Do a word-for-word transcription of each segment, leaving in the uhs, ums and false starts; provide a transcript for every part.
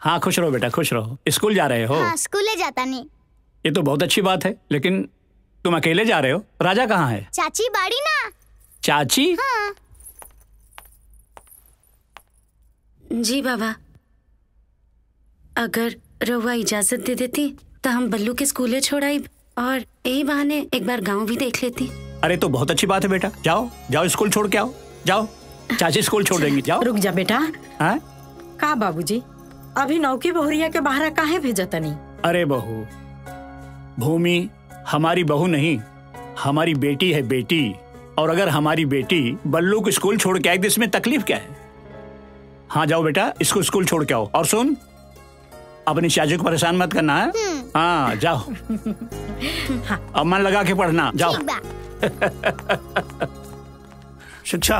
हाँ खुश रहो बेटा, खुश रहो। स्कूल जा रहे हो? हाँ, स्कूल ले जाता नहीं। ये तो बहुत अच्छी बात है, लेकिन तुम अकेले जा रहे हो। राजा कहाँ है? चाची बाड़ी ना। चाची? हाँ। जी बाबा, अगर रवा इजाजत दे देती तो हम बल्लू के स्कूले छोड़ाई और यही बहाने एक बार गांव भी देख लेती। अरे तो बहुत अच्छी बात है बेटा, जाओ जाओ स्कूल छोड़ के आओ, जाओ चाची स्कूल छोड़ देंगी, जाओ। रुक जा बेटा। हाँ कहा बाबूजी, अभी नौकी बहुरिया के बाहर काहे भेजता नहीं? अरे बहू, भूमि हमारी बहू नहीं, हमारी बेटी है, बेटी। और अगर हमारी बेटी बल्लू को स्कूल छोड़ के आएगी इसमें तकलीफ क्या है? हाँ जाओ बेटा, इसको स्कूल छोड़ के आओ। और सुन, अपनी चाची को परेशान मत करना है। हाँ जाओ, अब मन लगा के पढ़ना, जाओ। शिक्षा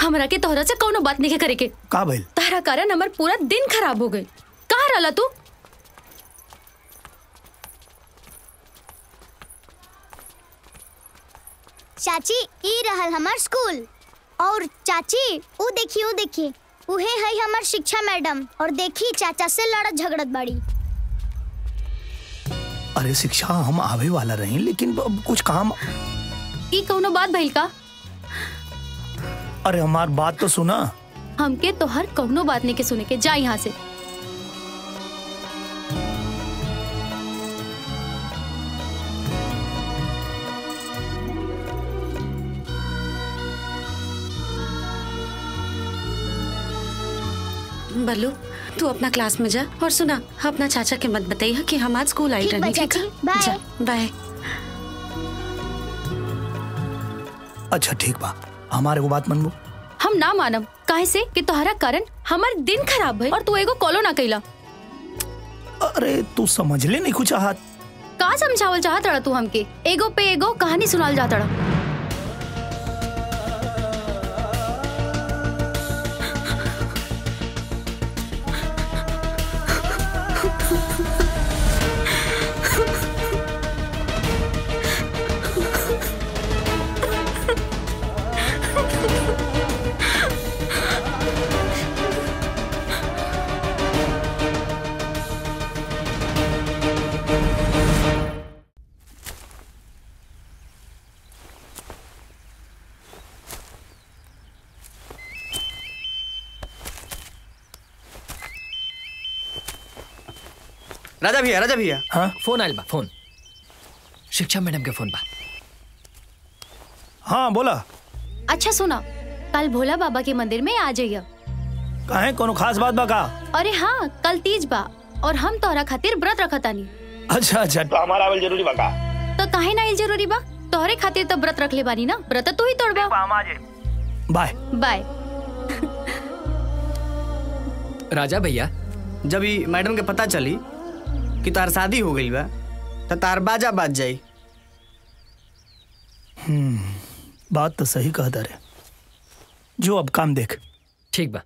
हमरा के तोहरा से कौनो बात नहीं करे के। का भइल? तोहरा कारण हमर पूरा दिन खराब हो गई। कहाँ रहला तू? चाची ई रहल हमार स्कूल। और चाची ऊ देखी ऊ देखी उहे है हमार शिक्षा मैडम, और देखी चाचा से लड़त झगड़त बड़ी। अरे शिक्षा, हम आवे वाला रहे लेकिन कुछ काम। ई कौनो बात भइल का? अरे हमार बात तो सुना। हमके तो हर कौनो बात नहीं के सुने के, जा यहाँ से। बल्लू तू अपना क्लास में जा, और सुना अपना चाचा के मत बताइए कि हम आज स्कूल आई रहने। ठीक है, बाय बाय। अच्छा ठीक बा, हमारे को बात मनबू। हम ना मानब काहे से कि तोहरा कारण हमार दिन खराब भइल और तू एगो कॉलो ना कइला। अरे तू समझ ले नहीं कुछ चाहत। का समझावल चाहत रहा तू हमके? एगो पे एगो कहानी सुनाल जात रहा। राजा भैया, राजा भैया। हाँ? फोन आयल बा, फोन। शिक्षा मैडम के फोन बा। हाँ बोला। अच्छा सुना, कल भोला बाबा के मंदिर में आ जाइए। काहे, कोनो खास बात बा का? अरे हाँ, कल तीज बा और हम तोहरा खातिर व्रत रखतानी। अच्छा अच्छा, तो हमारा आयल जरूरी बा का? तो काहे ना आयल जरूरी बा, तोहरे खातिर तो व्रत रख ले बानी ना, व्रत तू ही तोड़बे। Bye bye. राजा भैया, जब ये मैडम के पता चली कि तार शादी हो गई बा तो तार बाजा बाज जाई। हम्म, बात तो सही कहता रे। जो अब काम देख। ठीक बा।